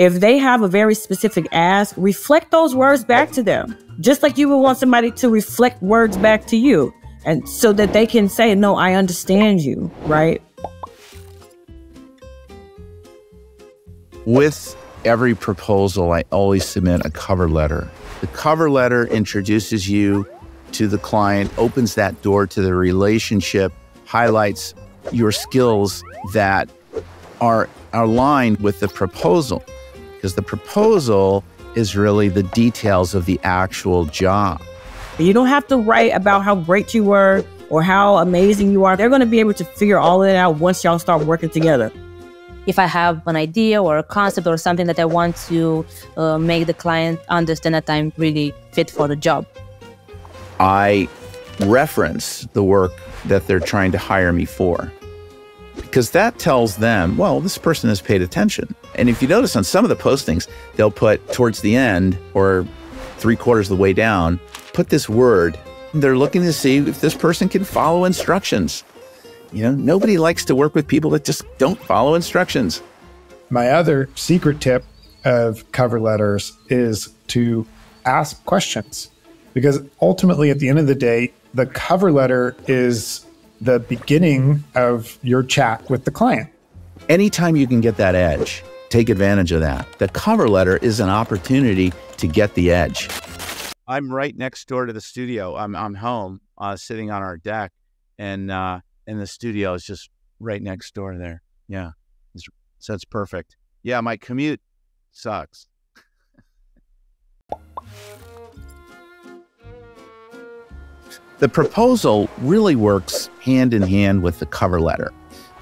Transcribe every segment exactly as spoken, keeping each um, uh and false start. If they have a very specific ask, reflect those words back to them. Just like you would want somebody to reflect words back to you, and so that they can say, no, I understand you, right? With every proposal, I always submit a cover letter. The cover letter introduces you to the client, opens that door to the relationship, highlights your skills that are aligned with the proposal, because the proposal is really the details of the actual job. You don't have to write about how great you were or how amazing you are. They're going to be able to figure all of that out once y'all start working together. If I have an idea or a concept or something that I want to uh, make the client understand that I'm really fit for the job, I reference the work that they're trying to hire me for, because that tells them, well, this person has paid attention. And if you notice on some of the postings, they'll put towards the end or three quarters of the way down, put this word. They're looking to see if this person can follow instructions. You know, nobody likes to work with people that just don't follow instructions. My other secret tip of cover letters is to ask questions, because ultimately at the end of the day, the cover letter is the beginning of your chat with the client. Anytime you can get that edge, take advantage of that. The cover letter is an opportunity to get the edge. I'm right next door to the studio. I'm, I'm home, uh, sitting on our deck, and, uh, and the studio is just right next door there. Yeah, it's, so it's perfect. Yeah, my commute sucks. The proposal really works hand in hand with the cover letter,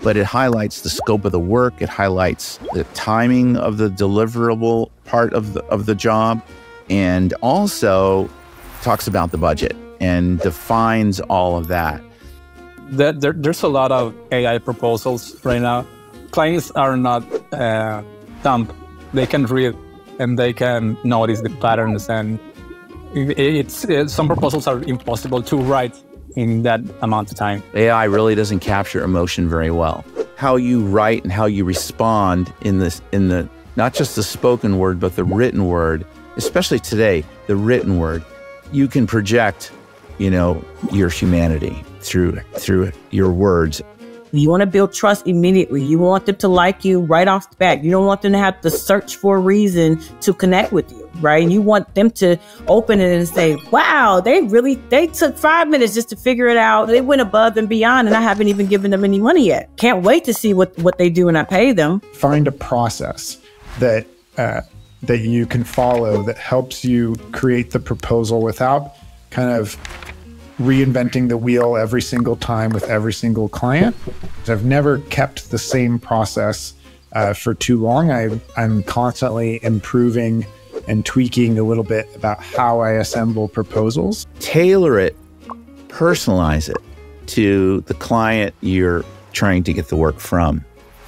but it highlights the scope of the work. It highlights the timing of the deliverable part of the, of the job, and also talks about the budget and defines all of that. There, there, there's a lot of A I proposals right now. Clients are not uh, dumb. They can read and they can notice the patterns, and It's, it's, some proposals are impossible to write in that amount of time. A I really doesn't capture emotion very well. How you write and how you respond in this, in the, not just the spoken word, but the written word, especially today, the written word, you can project, you know, your humanity through, through your words. You want to build trust immediately. You want them to like you right off the bat. You don't want them to have to search for a reason to connect with you, right? And you want them to open it and say, wow, they really, they took five minutes just to figure it out. They went above and beyond, and I haven't even given them any money yet. Can't wait to see what, what they do when I pay them. Find a process that, uh, that you can follow that helps you create the proposal without kind of reinventing the wheel every single time with every single client. I've never kept the same process uh, for too long. I, I'm constantly improving and tweaking a little bit about how I assemble proposals. Tailor it, personalize it to the client you're trying to get the work from.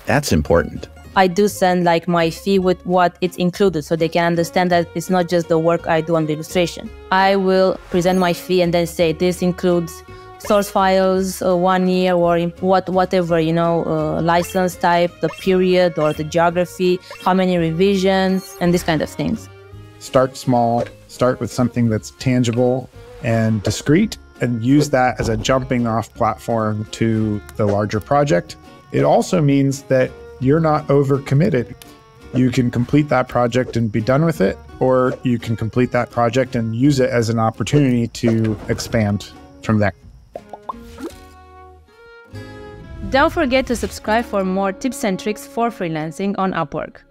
That's important. I do send like my fee with what it's included, so they can understand that it's not just the work I do on the illustration. I will present my fee and then say this includes source files, uh, one year or what, whatever, you know, uh, license type, the period or the geography, how many revisions, and these kind of things. Start small, start with something that's tangible and discrete, and use that as a jumping off platform to the larger project. It also means that you're not overcommitted. You can complete that project and be done with it, or you can complete that project and use it as an opportunity to expand from there. Don't forget to subscribe for more tips and tricks for freelancing on Upwork.